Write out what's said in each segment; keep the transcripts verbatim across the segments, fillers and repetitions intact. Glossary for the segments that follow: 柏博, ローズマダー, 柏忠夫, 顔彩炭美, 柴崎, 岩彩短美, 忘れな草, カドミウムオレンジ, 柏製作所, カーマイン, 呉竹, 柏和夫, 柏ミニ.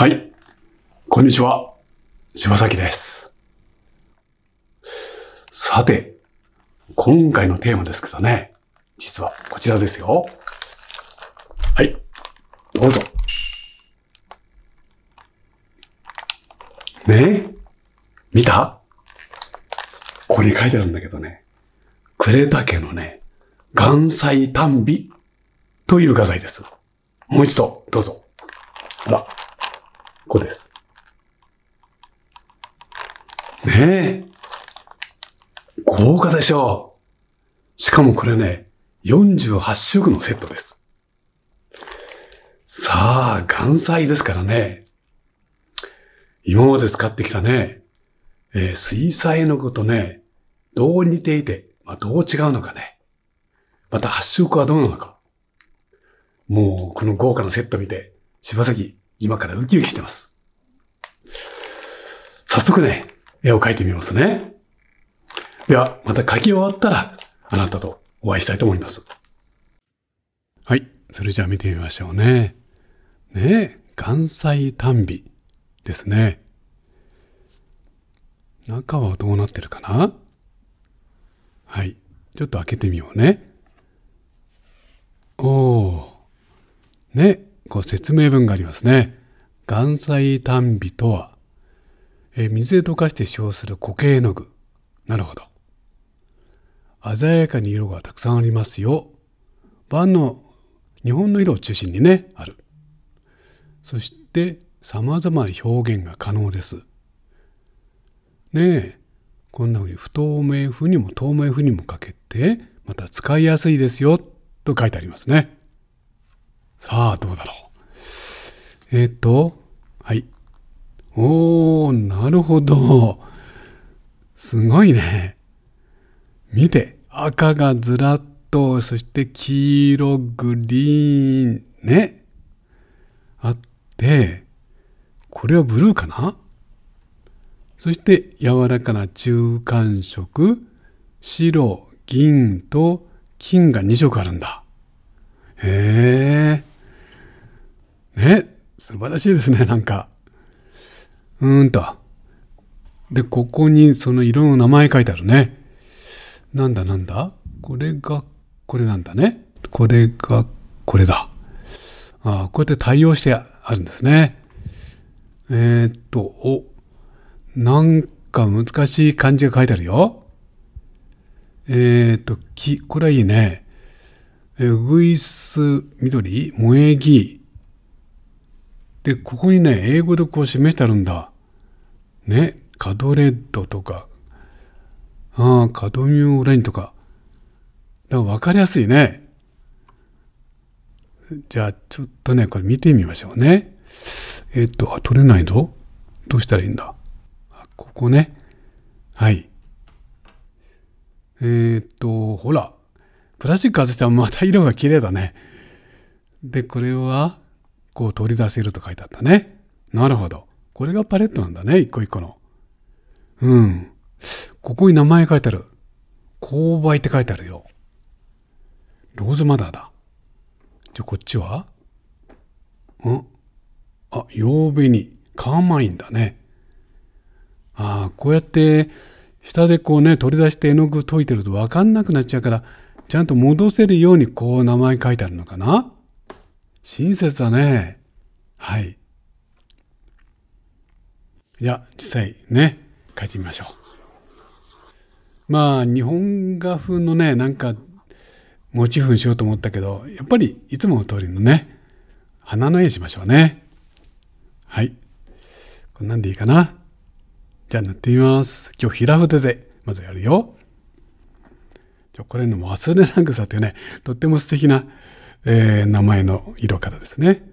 はい。こんにちは。柴崎です。さて、今回のテーマですけどね。実はこちらですよ。はい。どうぞ。ね、見た？ここに書いてあるんだけどね。呉竹のね、岩彩短美という画材です。もう一度、どうぞ。ほら。ここです。ねえ。豪華でしょう。しかもこれね、よんじゅうはっしゅくのセットです。さあ、岩彩ですからね。今まで使ってきたね、えー、水彩のことね、どう似ていて、まあ、どう違うのかね。またはっしゅくはどうなのか。もう、この豪華なセット見て、柴崎、今からウキウキしてます。早速ね、絵を描いてみますね。では、また描き終わったら、あなたとお会いしたいと思います。はい。それじゃあ見てみましょうね。ねえ、岩彩短美ですね。中はどうなってるかな？はい。ちょっと開けてみようね。おお。ねえ。こう説明文がありますね。岩彩短美とは、え水で溶かして使用する固形絵の具。なるほど。鮮やかに色がたくさんありますよ。万の日本の色を中心にね、ある。そして、様々な表現が可能です。ねえ、こんなふうに不透明風にも透明風にもかけて、また使いやすいですよ、と書いてありますね。さあ、どうだろう。えっと、はい。おー、なるほど。すごいね。見て、赤がずらっと、そして黄色、グリーン、ね。あって、これはブルーかな？そして、柔らかな中間色、白、銀と金がにしょくあるんだ。へえ。ね、素晴らしいですね、なんか。うーんと。で、ここにその色の名前書いてあるね。なんだなんだ？これが、これなんだね。これが、これだ。ああ、こうやって対応してあるんですね。えー、っと、お、なんか難しい漢字が書いてあるよ。えー、っと、き、これはいいね。うぐいす、緑、萌え木。で、ここにね、英語でこう示してあるんだ。ね、カドレッドとか、ああ、カドミウムオレンジとか。だから分かりやすいね。じゃあ、ちょっとね、これ見てみましょうね。えっと、あ、取れないぞ。どうしたらいいんだ。あ、ここね。はい。えっと、ほら。プラスチック外したらまた色が綺麗だね。で、これは、こう取り出せると書いてあったね。なるほど。これがパレットなんだね、一個一個の。うん。ここに名前書いてある。勾配って書いてあるよ。ローズマダーだ。じゃ、こっちは？ん？あ、曜日に。カーマインだね。ああ、こうやって、下でこうね、取り出して絵の具溶いてると分かんなくなっちゃうから、ちゃんと戻せるようにこう名前書いてあるのかな？親切だね。はい。いや、実際ね、書いてみましょう。まあ、日本画風のね、なんか、モチーフにしようと思ったけど、やっぱりいつもの通りのね、花の絵しましょうね。はい。こんなんでいいかな？じゃあ塗ってみます。今日平筆で、まずやるよ。これの忘れな草というね、とっても素敵な、えー、名前の色からですね。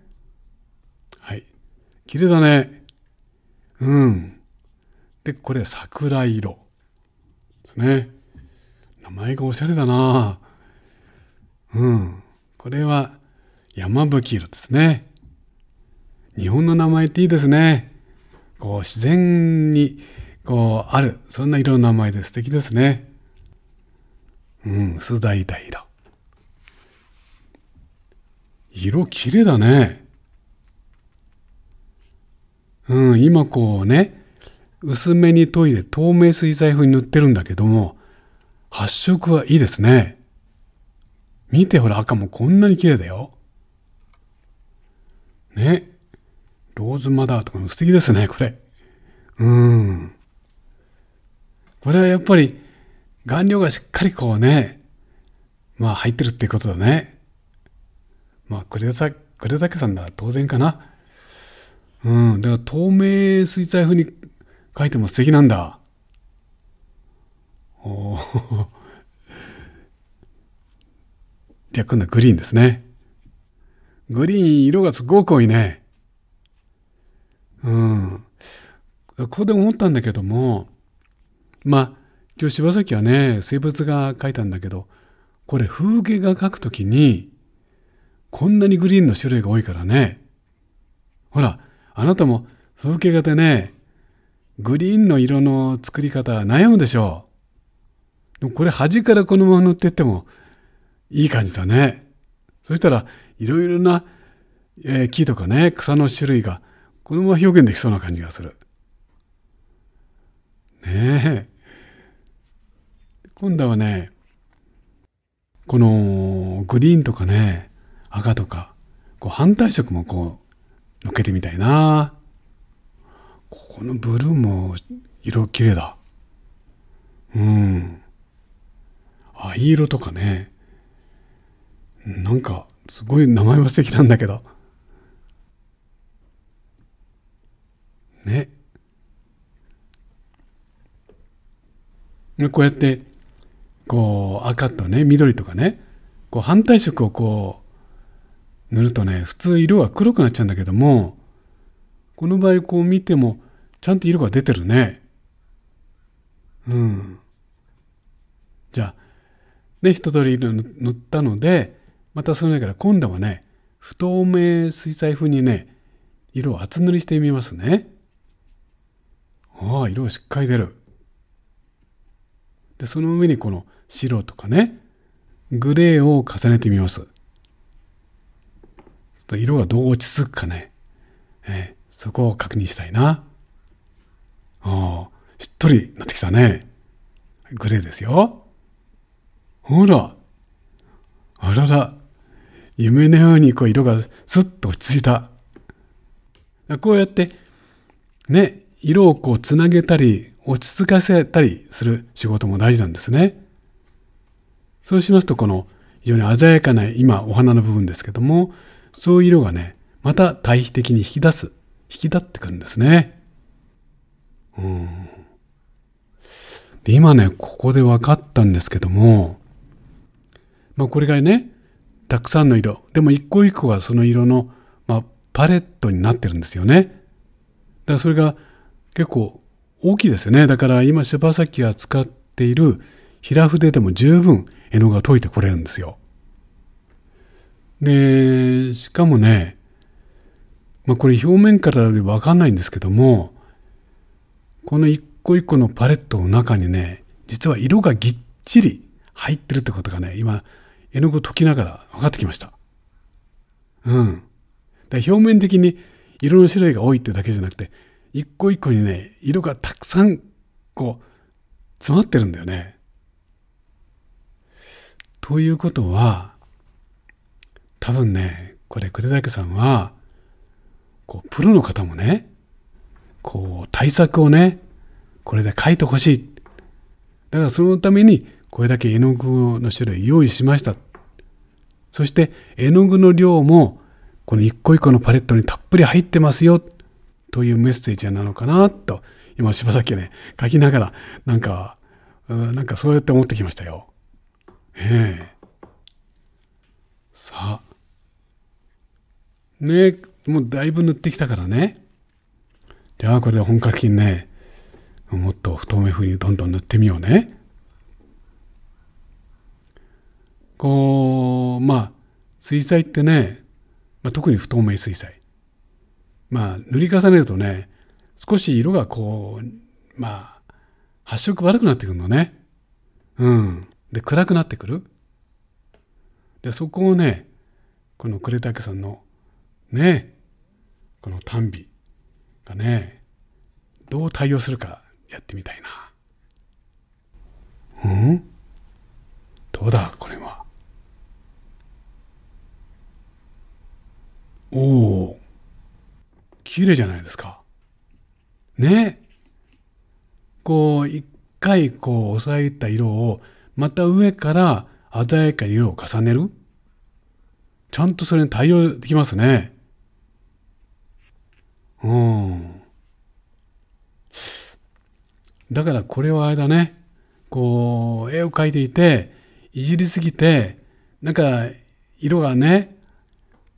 はい。綺麗だね。うん。で、これ桜色。ですね。名前がおしゃれだな。うん。これは山吹色ですね。日本の名前っていいですね。こう、自然に、こう、ある。そんな色の名前で素敵ですね。うん、薄橙色。色きれいだね。うん、今こうね、薄めに研いで透明水彩風に塗ってるんだけども、発色はいいですね。見てほら、赤もこんなに綺麗だよ。ね。ローズマダーとかも素敵ですね、これ。うん。これはやっぱり、顔料がしっかりこうね、まあ入ってるってことだね。まあ、これだ、これだけさんなら当然かな。うん。だから透明水彩風に書いても素敵なんだ。おお。じゃあ今度はグリーンですね。グリーン色がすごく多いね。うん。ここで思ったんだけども、まあ、今日柴崎はね、生物画描いたんだけど、これ風景画描くときに、こんなにグリーンの種類が多いからね。ほら、あなたも風景画でね、グリーンの色の作り方悩むでしょう。でもこれ端からこのまま塗っていってもいい感じだね。そしたらいろいろな木とかね、草の種類がこのまま表現できそうな感じがする。ねえ。今度はね、このグリーンとかね、赤とか、こう反対色もこう、のっけてみたいな。ここのブルーも色綺麗だ。うん。藍色とかね。なんか、すごい名前は素敵なんだけど。ね。こうやって、こう、赤とね、緑とかね、こう反対色をこう、塗るとね、普通色は黒くなっちゃうんだけども、この場合こう見てもちゃんと色が出てるね。うん。じゃあね、一通り色塗ったので、またその中から今度はね、不透明水彩風にね、色を厚塗りしてみますね。ああ、色がしっかり出る。で、その上にこの白とかね、グレーを重ねてみます。ちょっと色がどう落ち着くかね。ええ、そこを確認したいな。ああ、しっとりなってきたね。グレーですよ。ほら。あらら。夢のようにこう色がスッと落ち着いた。こうやって、ね、色をこうつなげたり、落ち着かせたりする仕事も大事なんですね。そうしますと、この非常に鮮やかな今お花の部分ですけども、そういう色がね、また対比的に引き出す。引き立ってくるんですね。うん。で、今ね、ここで分かったんですけども、まあこれがね、たくさんの色。でも一個一個がその色の、まあ、パレットになってるんですよね。だからそれが結構大きいですよね。だから今柴崎が使っている平筆でも十分絵の具が溶いてこれるんですよ。で、しかもね、まあこれ表面からでわかんないんですけども、この一個一個のパレットの中にね、実は色がぎっちり入ってるってことがね、今、絵の具を溶きながら分かってきました。うん。だ表面的に色の種類が多いってだけじゃなくて、一個一個にね、色がたくさん、こう、詰まってるんだよね。ということは、多分ね、これ、呉竹さんは、こうプロの方もね、こう対策をね、これで書いてほしい。だからそのためにこれだけ絵の具の種類用意しました。そして絵の具の量もこの一個一個のパレットにたっぷり入ってますよというメッセージなのかなと、今柴崎ね、書きながらなんか、なんかそうやって思ってきましたよ。ええ。さあ。ねえ。もうだいぶ塗ってきたからね。じゃあこれで本格的にね、もっと不透明風にどんどん塗ってみようね。こう、まあ、水彩ってね、まあ、特に不透明水彩。まあ、塗り重ねるとね、少し色がこう、まあ、発色悪くなってくるのね。うん。で、暗くなってくる。で、そこをね、この呉竹さんのねえ、この短美がね、どう対応するかやってみたいな。うん?どうだこれは。おお、綺麗じゃないですか。ね。こう一回こう抑えた色をまた上から鮮やかに色を重ねる。ちゃんとそれに対応できますね。うん。だからこれはあれだね。こう絵を描いていていじりすぎてなんか色がね。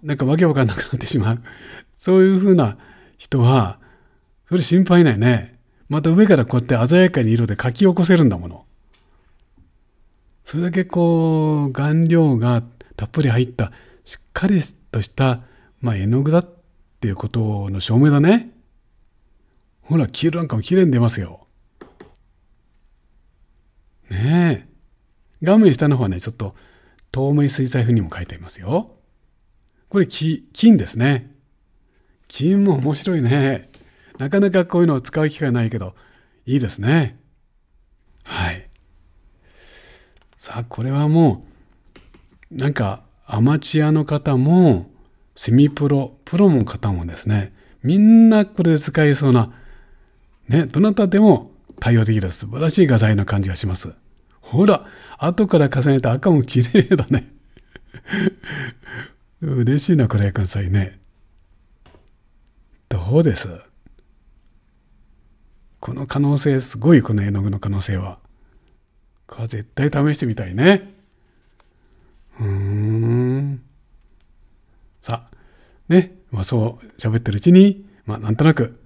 なんかわけわかんなくなってしまう。そういうふうな人は、それ心配ないね。また上からこうやって鮮やかに色で描き起こせるんだもの。それだけこう、顔料がたっぷり入った、しっかりとした、まあ、絵の具だっていうことの証明だね。ほら、黄色なんかも綺麗に出ますよ。ねえ。画面下の方はね、ちょっと、透明水彩風にも描いてありますよ。これ金ですね。金も面白いね。なかなかこういうのを使う機会ないけど、いいですね。はい。さあ、これはもう、なんかアマチュアの方も、セミプロ、プロの方もですね、みんなこれで使えそうな、ね、どなたでも対応できる素晴らしい画材の感じがします。ほら、後から重ねた赤も綺麗だね。嬉しいな、これくださいね。どうです?この可能性、すごい、この絵の具の可能性は。これは絶対試してみたいね。うーん。さあ、ね、まあそう喋ってるうちに、まあなんとなく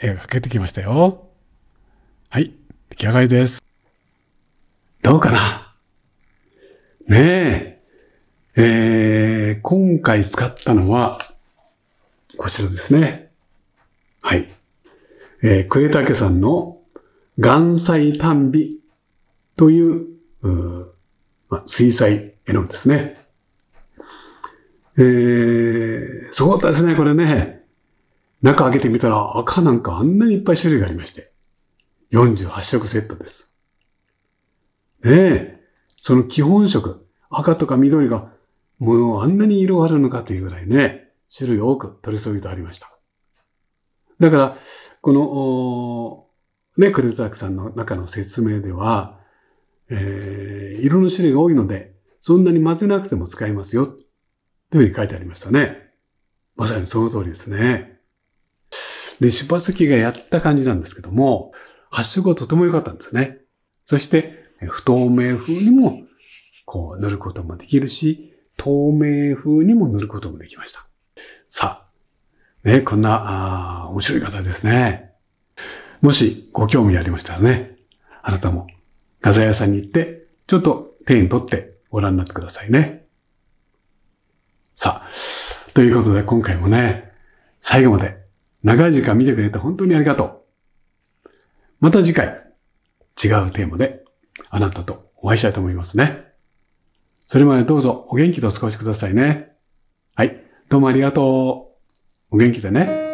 絵が描けてきましたよ。はい、出来上がりです。どうかな?ねえ。えー、今回使ったのは、こちらですね。はい。えー、呉竹さんの顔彩炭美という、うまあ、水彩絵の具ですね。えー、すごかったですね、これね。中開けてみたら赤なんかあんなにいっぱい種類がありまして。よんじゅうはっしょくセットです。ねえ、その基本色、赤とか緑がもうあんなに色があるのかというぐらいね、種類多く取り揃えてありました。だから、この、ね、呉竹さんの中の説明では、えー、色の種類が多いので、そんなに混ぜなくても使えますよ、というふうに書いてありましたね。まさにその通りですね。で、柴崎がやった感じなんですけども、発色はとても良かったんですね。そして、不透明風にも、こう塗ることもできるし、透明風にも塗ることもできました。さあ、ね、こんな、あ面白い方ですね。もしご興味ありましたらね、あなたも画材屋さんに行って、ちょっと手に取ってご覧になってくださいね。さあ、ということで今回もね、最後まで長い時間見てくれて本当にありがとう。また次回、違うテーマであなたとお会いしたいと思いますね。それまでどうぞお元気でお過ごしくださいね。はい、どうもありがとう。お元気でね。